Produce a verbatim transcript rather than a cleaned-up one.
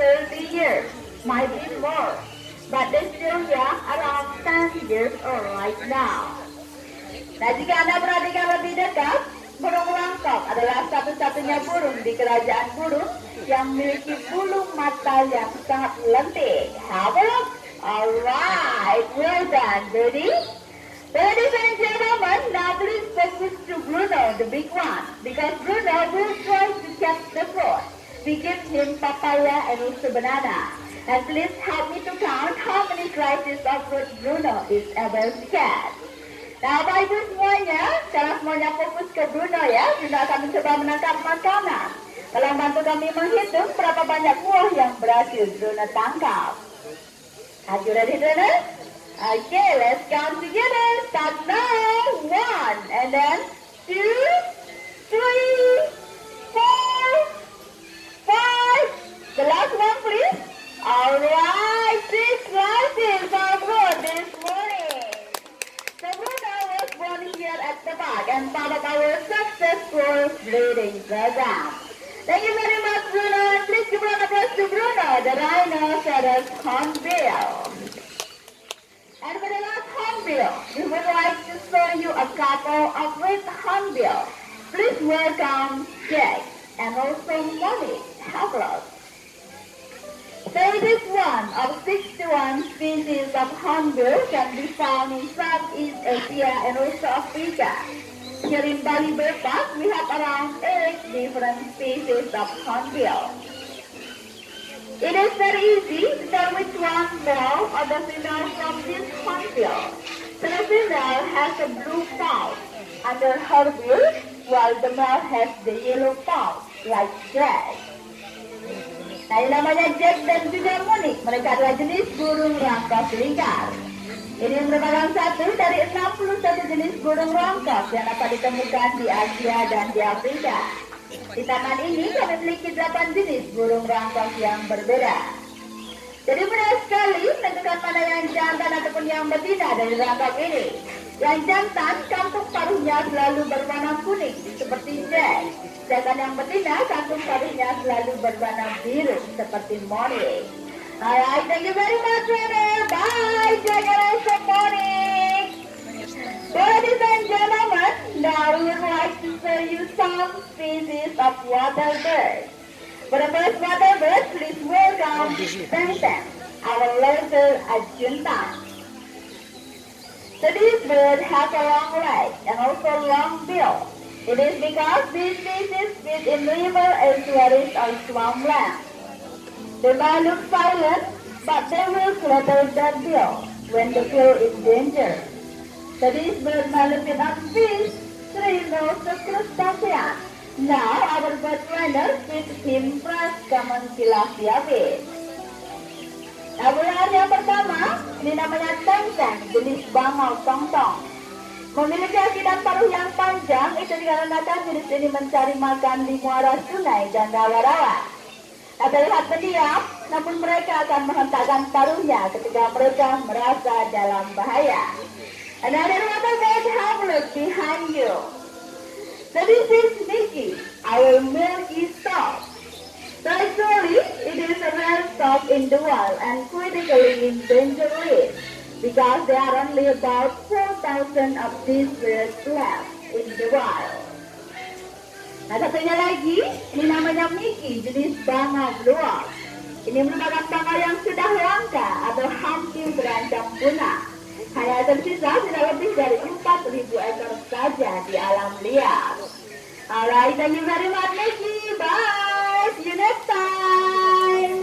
thirty years, might be more, but they're still young, around ten years old right now. Nah, jika Anda perhatikan lebih dekat, burung langkap adalah satu-satunya burung di kerajaan burung yang memiliki bulu mata yang sangat lentik. Have a look. Alright, well done, buddy. Ladies and gentlemen, now please focus to Bruno, the big one, because Bruno will try to catch the frog. We give him papaya and also banana. And please help me to count how many slices of fruit Bruno is able to catch. Nah, Bapak Ibu semuanya, sekarang semuanya fokus ke Bruno ya. Bruno akan mencoba menangkap makanan. Tolong bantu kami menghitung berapa banyak buah yang berhasil Bruno tangkap. Are you ready, Bruno? Okay, let's count together. Start now. One, and then two, three, four, five. The last one, please. Alright, six slices of fruit this morning. So Bruno was born here at the park and part of our successful breeding program. Thank you very much, Bruno, and please give an applause to Bruno, the rhinoceros hornbill. And for the last hornbill, we would like to show you a couple of red hornbills. Please welcome Jake and also Molly. Have a look. So it is one of sixty-one species of hornbill can be found in Southeast Asia and also Africa. Here in Bali Barat, we have around eight different species of hornbill. It is very easy to tell which one male or the female from this hornbill. So the female has a blue pouch under her bill, while the male has the yellow pouch, like that. Nah, ini namanya Jake dan juga Molly. Mereka adalah jenis burung langkap lingkar. Ini merupakan satu dari enam puluh satu jenis burung langkap yang dapat ditemukan di Asia dan di Afrika. Di taman ini kami memiliki delapan jenis burung langkap yang berbeda. Jadi mudah sekali menentukan mana yang jantan ataupun yang betina dari langkap ini. Yang jantan, kantung paruhnya selalu berwarna kuning, seperti Jake. Sedangkan yang betina, kantung paruhnya selalu berwarna biru seperti Molly. Alright, thank you very much, Rene. Bye, Jake and Molly. Ladies and gentlemen, now we would like to show you some species of water birds. For the first water bird, please welcome Pengpeng, our local adjutant. So this bird has a long leg and also long bill. It is because these species feed in river estuaries or swamplands. They might look silent, but they will flutter their bill when the bill is in danger. So this bird might look at fish, crinoids, or crustaceans. Now our bird trainer feeds him fresh common tilapia fish. Nah, burung yang pertama, ini namanya Pengpeng, jenis bangau tongtong. Memiliki akibat paruh yang panjang, itu dikarenakan jenis ini mencari makan di muara sungai dan rawa-rawa. Tak terlihat pendiam, namun mereka akan menghentakkan paruhnya ketika mereka merasa dalam bahaya. Another water bird, have a look behind you. So this is Mickey, our milky stork. So actually, it is a rare stork in the world and critically endangered breed, because there are only about four thousand of these birds left in the wild. Nah, satunya lagi, ini namanya Mickey, jenis bangau beruang. Ini merupakan bangau yang sudah langka atau hampir berancam punah. Hanya tersisa tidak lebih dari empat ribu ekor saja di alam liar. Alright, thank you very much, Mickey. Bye. See you next time.